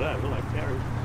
after that, will I, Carrie?